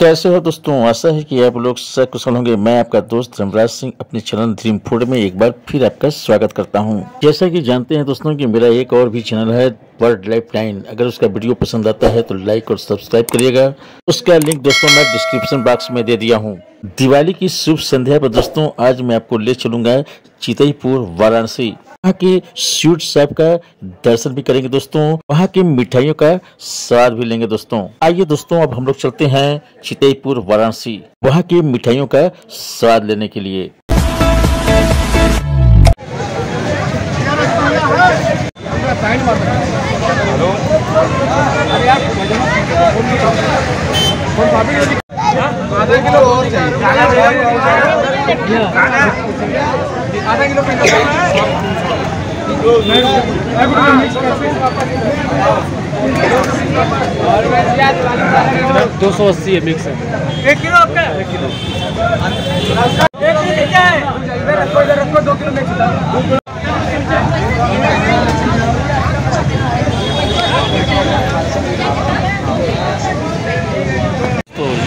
कैसे हो दोस्तों, आशा है कि आप लोग सकुशल होंगे। मैं आपका दोस्त धरमराज सिंह अपने चैनल ड्रीम फूड में एक बार फिर आपका स्वागत करता हूं। जैसा कि जानते हैं दोस्तों कि मेरा एक और भी चैनल है वर्ल्ड लाइफ लाइन, अगर उसका वीडियो पसंद आता है तो लाइक और सब्सक्राइब करिएगा। उसका लिंक दोस्तों मैं डिस्क्रिप्शन बॉक्स में दे दिया हूँ। दिवाली की शुभ संध्या पर दोस्तों आज मैं आपको ले चलूंगा चितईपुर वाराणसी। वहाँ के स्वीट शॉप का दर्शन भी करेंगे दोस्तों, वहाँ की मिठाइयों का स्वाद भी लेंगे दोस्तों। आइए दोस्तों अब हम लोग चलते हैं चितईपुर वाराणसी, वहाँ की मिठाइयों का स्वाद लेने के लिए। $280 है मिक्स है। 1 किलो आपका? 1 किलो। रखो 2 किलो मिक्स।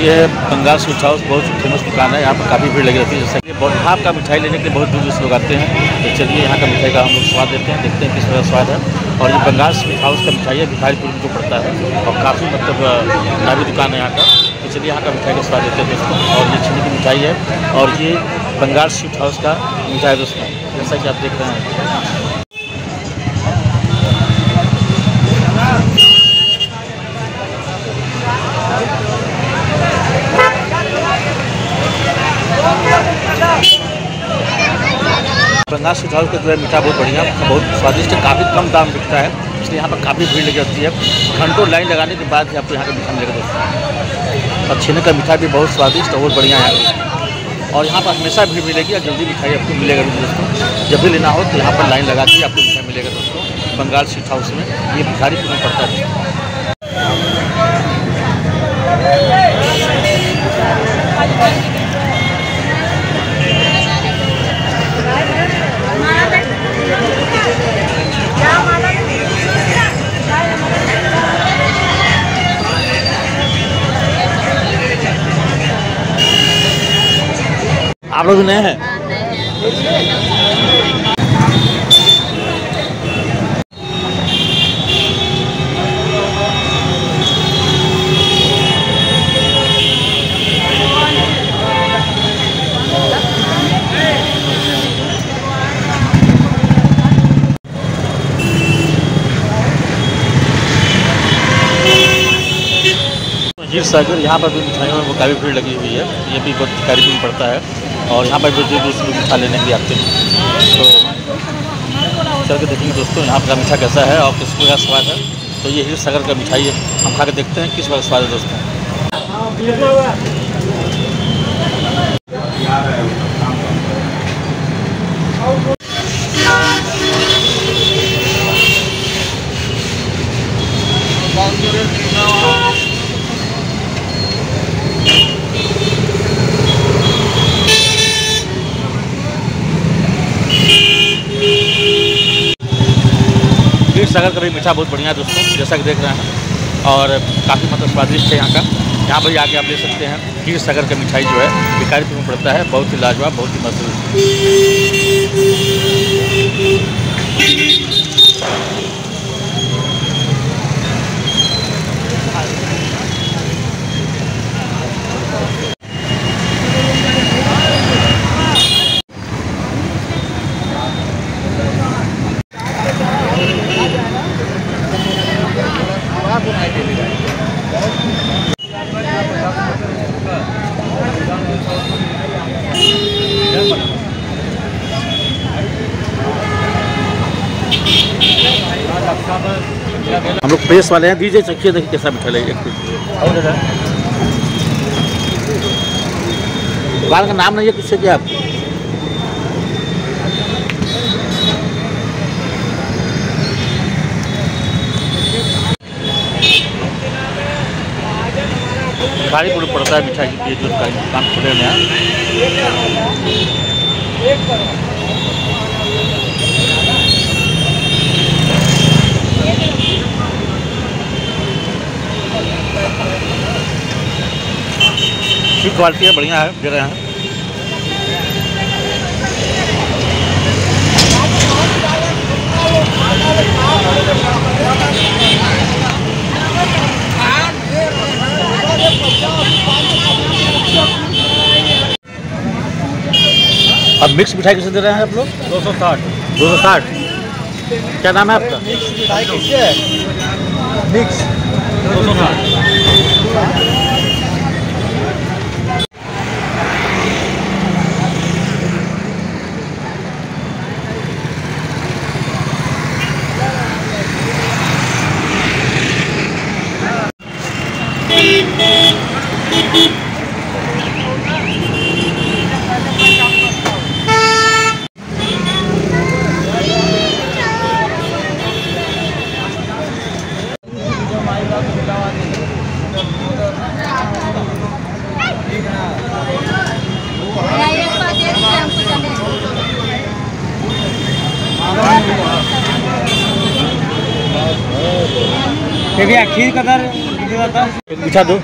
ये बंगाल स्वीट हाउस बहुत फेमस दुकान है, यहाँ पर काफ़ी भीड़ लगी रहती है। जैसे बहुत भाप का मिठाई लेने के लिए बहुत दूर दूर से लोग आते हैं। तो चलिए यहाँ का मिठाई का हम लोग स्वाद लेते हैं, देखते हैं किस तरह स्वाद है। और ये बंगाल स्वीट हाउस का मिठाई है, भिखारीपुर को पड़ता है और काफ़ी मतलब काफ़ी दुकान है यहाँ का। तो चलिए यहाँ का मिठाई का स्वाद लेते हैं दोस्तों। और ये चीनी की मिठाई है और ये बंगाल स्वीट हाउस का मिठाई है दोस्तों, जैसा कि आप देख रहे हैं। बंगाल स्वीट हाउस का जो है मीठा बहुत बढ़िया, बहुत स्वादिष्ट, काफ़ी कम दाम बिकता है, इसलिए यहाँ पर काफ़ी भीड़ लगी रहती है। घंटों लाइन लगाने के बाद आपको यहाँ का मीठा मिलेगा दोस्तों। और छेने का मीठा भी बहुत स्वादिष्ट और बढ़िया है। और यहाँ पर हमेशा भीड़ मिलेगी और जल्दी मिठाई आपको मिलेगा भी दोस्तों। जब भी लेना हो तो यहाँ पर लाइन लगा के आपको मिठाई मिलेगा दोस्तों बंगाल स्वीट हाउस में। ये भिखारीपुर में पड़ता है। आप लोग नए हैं? क्षीर सागर, यहाँ पर भी मिठाइयों में वो काफ़ी भीड़ लगी हुई है। ये भी बहुत भिखारीपुर में पड़ता है और यहाँ पर भी दूर दूर से मिठा लेने के लिए आते हैं। तो चल के देखेंगे दोस्तों यहाँ का मीठा कैसा है और किस प्रकार स्वाद है। तो ये हीरा सागर का मिठाई है, हम खा के देखते हैं किस प्रकार स्वाद है दोस्तों। सागर का भी मीठा बहुत बढ़िया है दोस्तों, जैसा कि देख रहे हैं। और काफ़ी मतलब स्वादिष्ट है यहाँ का। यहाँ पर आके आप ले सकते हैं। हीरा सागर का मिठाई जो है भिखारीपुर में पड़ता है, बहुत ही लाजवाब, बहुत ही मशहूर। हम लोग प्रेस वाले हैं, दीजिए चखिए, देखिए कैसा मिठाई लगे। दुकान का नाम नहीं है किससे क्या आप? भिखारीपुर पड़ता है मिठाई की जो दुकान खोले हुए हैं। अच्छी क्वालिटी है, बढ़िया है जगह है। अब मिक्स मिठाई कैसे दे रहे हैं आप लोग? 260। क्या नाम है आपका? मिक्स मिठाई कैसे है? मिक्स 260। खीर का दर पूछा दो,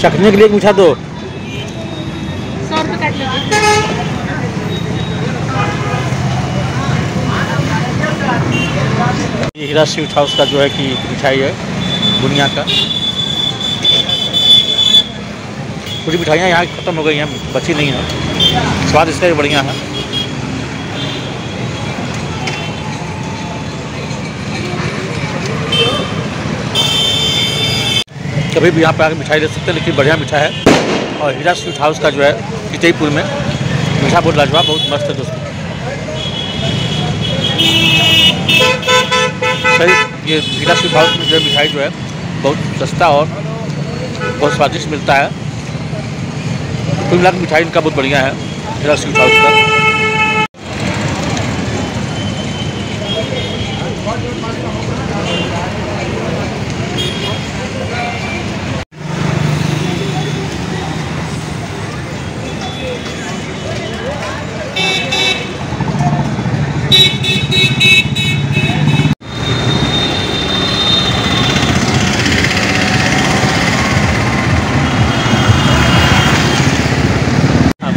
चखने के लिए पूछा दो। 100 रुपये काट लीजिए। ये हीरा स्वीट हाउस का जो है कि मिठाई है दुनिया का, पूरी मिठाइयाँ यहाँ खत्म हो गई हैं, बची नहीं है। स्वाद इसका भी बढ़िया है। कभी भी यहाँ पर आकर मिठाई ले सकते हैं, लेकिन बढ़िया मिठाई है। और हीरा स्वीट हाउस का जो है चितईपुर में मीठा बहुत लाजवाब, बहुत मस्त है दोस्तों। सर ये हीरा स्वीट हाउस में जो है मिठाई जो है बहुत सस्ता और बहुत स्वादिष्ट मिलता है। कुल मिलाकर मिठाई इनका बहुत बढ़िया है, हीरा स्वीट हाउस का।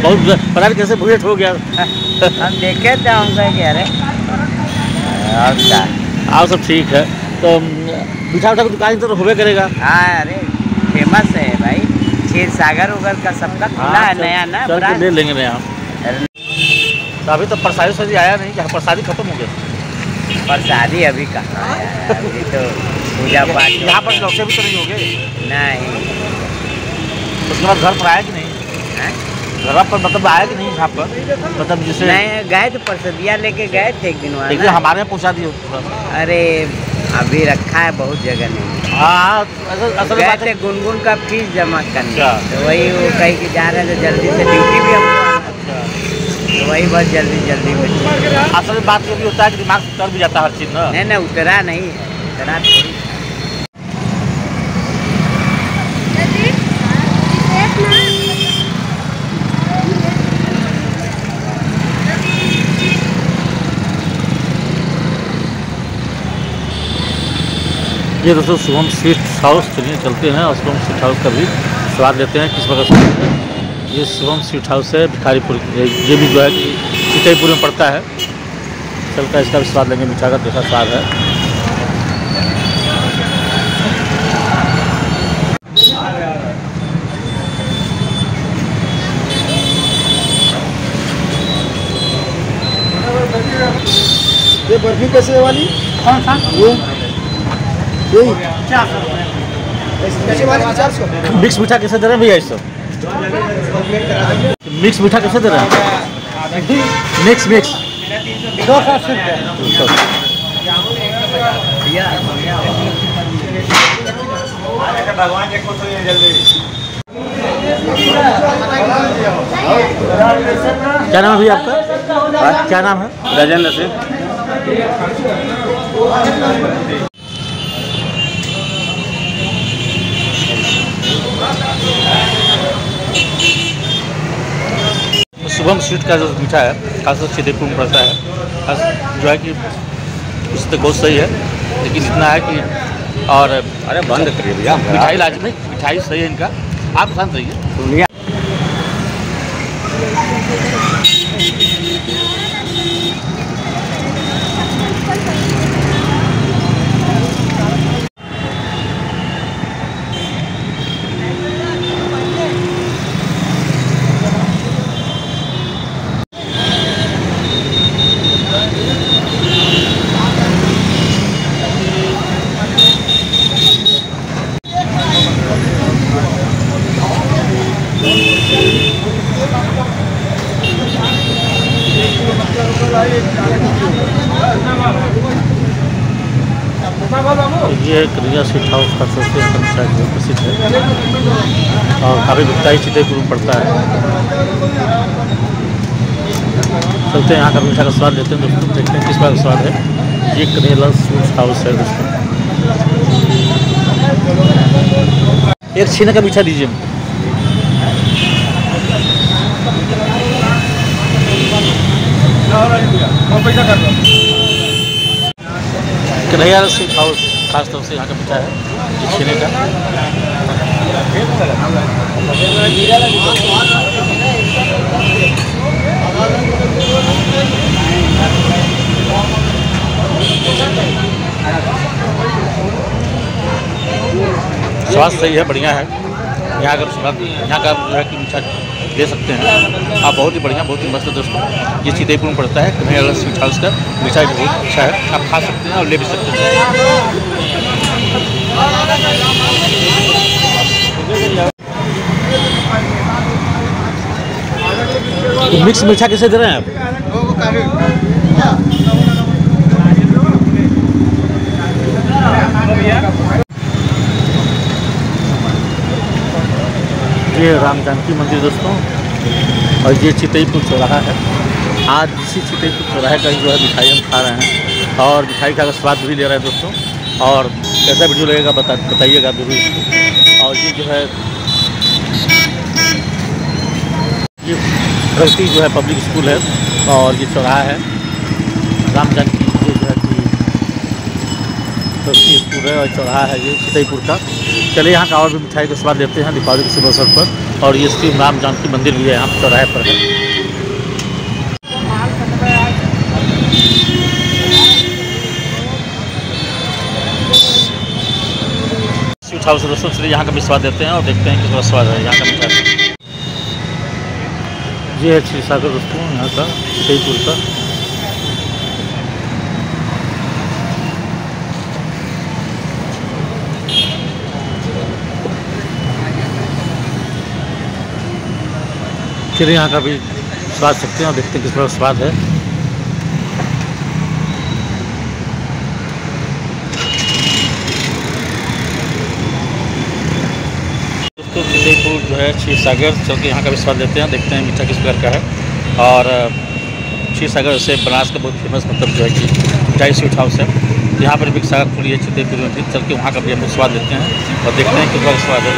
बहुत पता नहीं कैसे भूत हो गया। हम देखे थे, हम कह रहे और सब ठीक है। तो मिठा उठा की दुकान तो होबे करेगा। हाँ अरे फेमस है भाई, क्षीर सागर उगर का सबका खुला है नया ना, चल ले लेंगे नया। तो अभी तो प्रसादी सजी आया नहीं, क्या प्रसादी खत्म हो गया? प्रसादी अभी कहाँ आया, अभी तो पूजा पाठ। यहाँ पर लौटे भी तो नहीं हो गए? नहीं, उसके बाद घर पर आया कि नहीं? घर पर मतलब आया कि नहीं यहाँ पर, मतलब जिसे नहीं गए तो प्रसादिया लेके गए थे एक दिन, वहाँ हमारे यहाँ पहुँचा दिए। अरे अभी रखा है बहुत जगह नहीं। हाँ असल बात है, गुनगुन का फीस जमा करना, तो वही वो कहीं के जा रहे हैं तो जल्दी से ड्यूटी भी हमको, वही बस जल्दी बच। असल बात ये भी होता है कि दिमाग से उतर भी जाता हर चीज़ ना। नहीं उतरा नहीं है, उतरा ये दोस्तों शुभम स्वीट हाउस। चलिए चलते हैं और शुभम स्वीट हाउस का भी स्वाद लेते हैं किस वक्त है। ये शुभम स्वीट हाउस है भिखारीपुर, ये भी जो है कि चितईपुर में पड़ता है। चलता है इसका भी स्वाद लेंगे, मिठाई का दूसरा स्वाद है। ये बर्फी कैसे है वाली? कौन सा वो? मिक्स मीठा कैसे दे रहे हैं भैया? इस सब मिक्स मीठा कैसे दे रहे हैं? मिक्स 260। क्या नाम है भैया आपका? क्या नाम है? राजेंद्र सिंह। शुभम स्वीट का जो मीठा है खासकर चितईपुर में पड़ता है, खास जो है कि उससे बहुत सही है, लेकिन इतना है कि और अरे बंद करिए भैया। मिठाई लाजमी, मिठाई सही है इनका, आप शांत रहिए। ये हीरा स्वीट हाउस का सबसे पंचायत में प्रसिद्ध है और काफ़ी बिकता ही चितईपुर में पड़ता है। चलते हैं यहाँ का मीठा का स्वाद लेते हैं, दोस्तों देखते हैं किस बार का स्वाद है। ये हीरा स्वीट हाउस है दोस्तों। एक छीना का मीठा दीजिए। हीरा स्वीट हाउस खास तौर से यहाँ का मीठा है छेने का। स्वाद सही है, बढ़िया है। यहाँ का स्वाद यहाँ का जो है कि मीठा ले सकते हैं आप, बहुत ही बढ़िया, बहुत ही मस्त है दोस्तों। ये चितईपुर में पड़ता है हीरा स्वीट हाउस का मिठाई बहुत अच्छा है, आप खा सकते हैं और ले भी सकते हैं। मिक्स मीठा कैसे दे रहे हैं आप? ये राम जानकी मंदिर दोस्तों और ये चितईपुर चौराहा है। आज इसी चितईपुर चौराहे का जो है मिठाई हम खा रहे हैं और मिठाई का स्वाद भी ले रहे हैं दोस्तों। और कैसा वीडियो लगेगा बताइएगा जरूर। और ये जो है ये प्रगति जो है पब्लिक स्कूल है और ये चौराहा है राम जानकी, ये जो है कि प्रगति स्कूल है और चौराहा है ये चितईपुर का। चलिए यहाँ का और भी मिठाई का स्वाद लेते हैं दीपावली के शुभ अवसर पर। और ये श्री राम जानकी मंदिर भी है यहाँ चौराहे पर है। स्वीट हाउस दोस्तों, चलिए यहाँ का भी स्वाद लेते हैं और देखते हैं कितना स्वाद है यहाँ का मिठाई। ये है क्षीर सागर दोस्तों यहाँ का चितईपुर का। चलिए यहाँ का भी स्वाद सकते हैं और देखते हैं किस तरह स्वाद है। दोस्तों चितईपुर जो है क्षीर सागर, चल के यहाँ का भी स्वाद लेते हैं, देखते हैं मीठा किस प्रकार का है। और क्षीर सागर से बनारस का बहुत फेमस मतलब जो है कि हीरा स्वीट हाउस है। यहाँ पर भी सागर पूरी है चितईपुर में, चल के वहाँ का भी हम स्वाद लेते हैं और देखते हैं किस प्रकार स्वाद है।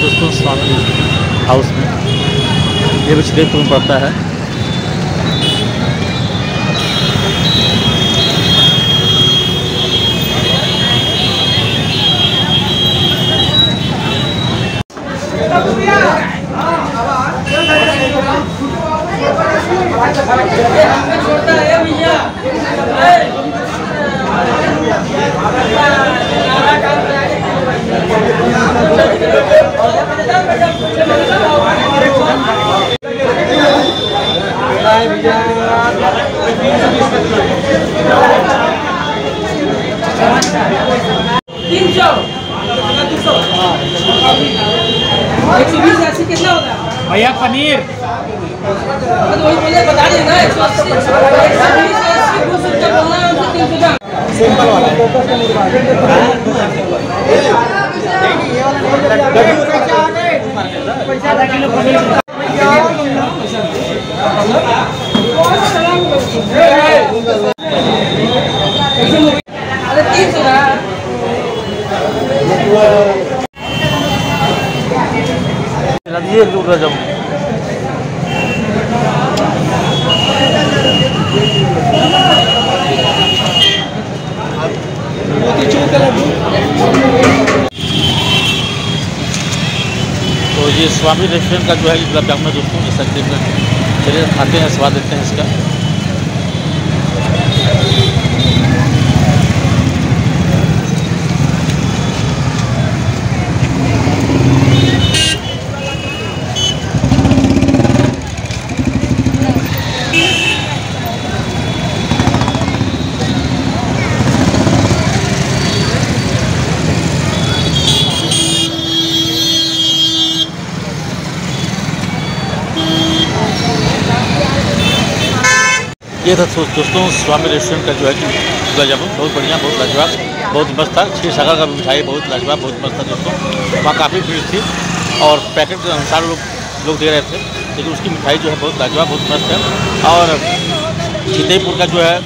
दोस्तों स्वामी रेस्टोरेंट हाउस में, ये भी चितईपुर में पड़ता है। 120 ऐसी कितना होगा भैया पनीर? वही बोले बता देना 180 सिंपल वाला है। तो ये स्वामी रेस्टोरेंट का जो है गुलाब जामुन दोस्तों ये सच्चे में चलिए खाते हैं, स्वाद देते हैं इसका। ये था दोस्तों स्वामी रेस्टोरेंट का जो है कि गुलाब जामुन बहुत बढ़िया, बहुत लाजवाब, बहुत मस्त था। क्षीर सागर का मिठाई बहुत लाजवाब, बहुत मस्त था दोस्तों। वहाँ काफ़ी भीड़ थी और पैकेट के अनुसार लोग दे रहे थे, लेकिन उसकी मिठाई जो है बहुत लाजवाब, बहुत मस्त है। और चितईपुर का जो है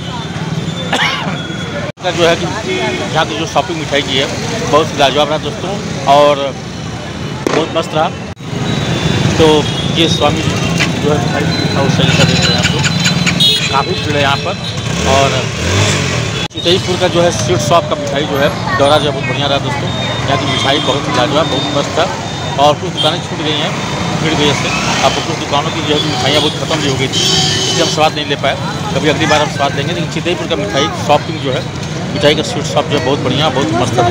कि यहाँ की जो शॉपिंग मिठाई की है बहुत लाजवाब रहा दोस्तों और बहुत मस्त रहा। तो ये स्वामी जो है मिठाई हाउस का देख रहे हैं आप लोग, काफ़ी भीड़ है यहाँ पर। और चितईपुर का जो है स्वीट शॉप का मिठाई जो है दौरा जो बहुत बढ़िया रहा दोस्तों। यहाँ की मिठाई बहुत लाजवाब, बहुत मस्त था और कुछ दुकानें छूट गई हैं भीड़ गई से। अब कुछ दुकानों की जो है मिठाइयाँ बहुत खत्म भी हो गई थी, इसलिए हम स्वाद नहीं ले पाए। कभी अगली बार हम स्वाद लेंगे। लेकिन चितईपुर का मिठाई शॉपिंग जो है मिठाई का स्वीट शॉप जो है बहुत बढ़िया, बहुत मस्त था।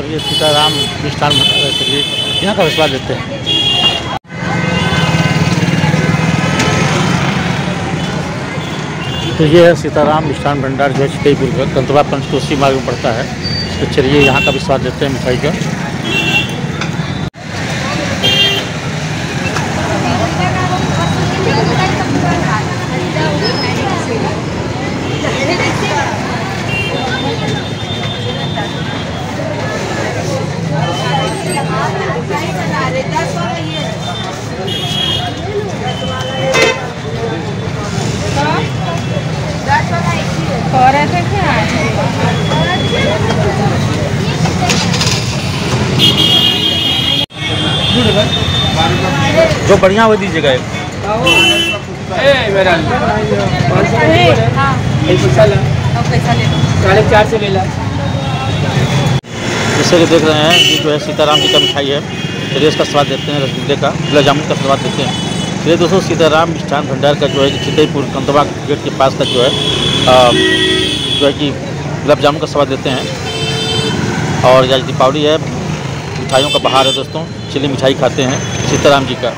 और ये सीताराम मिष्टान भंडार के लिए यहाँ का स्वाद लेते हैं। तो ये है सीताराम मिष्टान भंडार जो है चितईपुर का कंतवा पंचकोशी मार्ग में पड़ता है। तो चलिए यहाँ का भी स्वाद लेते हैं मिठाई का। जो बढ़िया वो दीजिएगा। मेरा ₹450 से ले ला। जैसे कि देख रहे हैं ये जो है सीताराम जी का मिठाई है। चलिए इसका स्वाद देते हैं, रसगुल्ले का, गुलाब जामुन का स्वाद देते हैं। चलिए दोस्तों सीताराम मिष्ठान भंडार का जो है कि चितईपुर कंतवा गेट के पास का जो है कि गुलाब जामुन का स्वाद देते हैं। और आज दीपावली है, मिठाइयों का बहार है दोस्तों। चलिए मिठाई खाते हैं सीताराम जी का।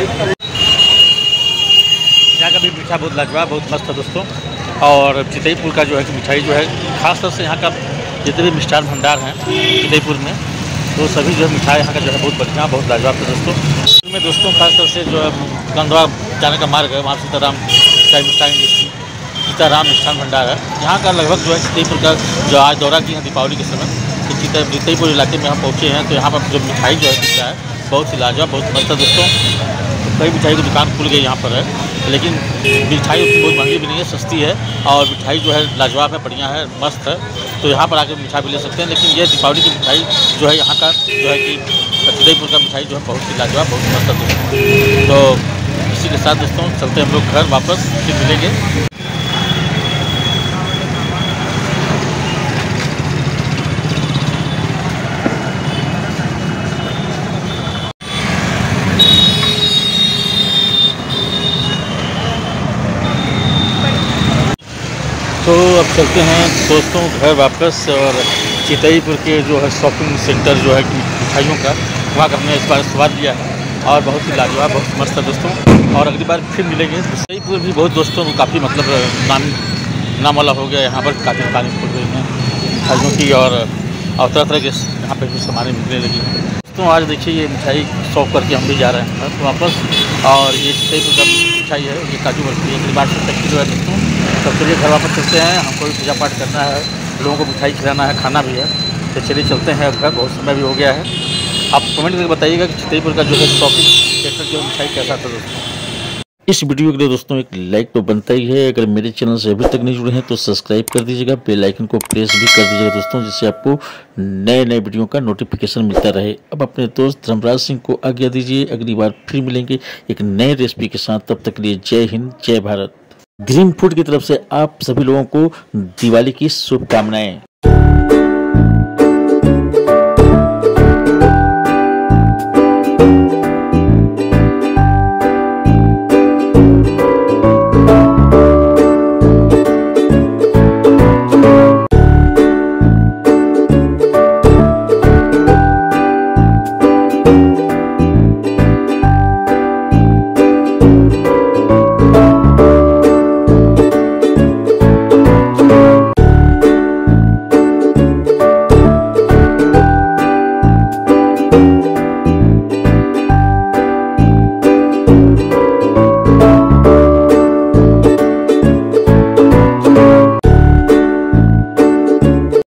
यहाँ का भी मीठा बहुत लाजवाब, बहुत मस्त है दोस्तों। और चितईपुर का जो है कि मिठाई जो है ख़ास तौर से यहाँ का जितने मिष्टान भंडार हैं चितईपुर में, तो सभी जो है मिठाई यहाँ का जो है बहुत बढ़िया, बहुत लाजवाब है दोस्तों। में दोस्तों खासतौर से जो है कंधवा जाने का मार्ग है, वहाँ सीताराम मिष्टान भंडार है। यहाँ का लगभग जो है चितईपुर का जो आज दौरा किया है दीपावली के समय, तो चितईपुर इलाके में हम पहुँचे हैं, तो यहाँ पर जो मिठाई जो है दिखता है बहुत ही लाजवाब, बहुत मस्त है दोस्तों। कई मिठाई की दुकान खुल गई यहाँ पर है, लेकिन मिठाई उसकी बहुत महंगी भी नहीं है, सस्ती है और मिठाई जो है लाजवाब है, बढ़िया है, मस्त है। तो यहाँ पर आके मिठाई भी ले सकते हैं, लेकिन ये दीपावली की मिठाई जो है यहाँ का जो है कि चितईपुर का मिठाई जो है बहुत ही लाजवाब, बहुत मस्त है। तो इसी के साथ दोस्तों चलते हम लोग घर वापस, फिर मिलेंगे। तो अब चलते हैं दोस्तों घर वापस, और चितईपुर के जो है शॉपिंग सेंटर जो है मिठाइयों का, वहाँ का हमने इस बार स्वाद लिया है और बहुत ही लाजवाब, बहुत मस्त है दोस्तों। और अगली बार फिर मिलेंगे। चितईपुर भी बहुत दोस्तों काफ़ी मतलब नाम वाला हो गया, यहाँ पर काफ़ी दुकानें खुल गई हैं मिठाइयों की, और तरह तरह के यहाँ पर भी सामान मिलने लगी हैं दोस्तों। आज देखिए ये मिठाई शॉप करके हम भी जा रहे हैं घर वापस, और ये चितईपुर का मिठाई है, ये काजू बर्फी है, बात जो है दोस्तों। तो चलिए घर वापस चलते हैं, हमको भी पूजा पाठ करना है, लोगों को मिठाई खिलाना है, खाना भी है। तो चलिए चलते हैं घर, बहुत समय भी हो गया है। आप कमेंट करके बताइएगा कि चितईपुर का जो है शॉपिंग सेंटर जो मिठाई कैसा था दोस्तों। इस वीडियो के लिए दोस्तों एक लाइक तो बनता ही है। अगर मेरे चैनल से अभी तक नहीं जुड़े हैं तो सब्सक्राइब कर दीजिएगा, बेल आइकन को प्रेस भी कर दीजिएगा दोस्तों, जिससे आपको नए नए वीडियो का नोटिफिकेशन मिलता रहे। अब अपने दोस्त धरमराज सिंह को आज्ञा दीजिए, अगली बार फिर मिलेंगे एक नए रेसिपी के साथ। तब तक के लिए जय हिंद, जय भारत। ड्रीम फूड की तरफ से आप सभी लोगों को दिवाली की शुभकामनाएं।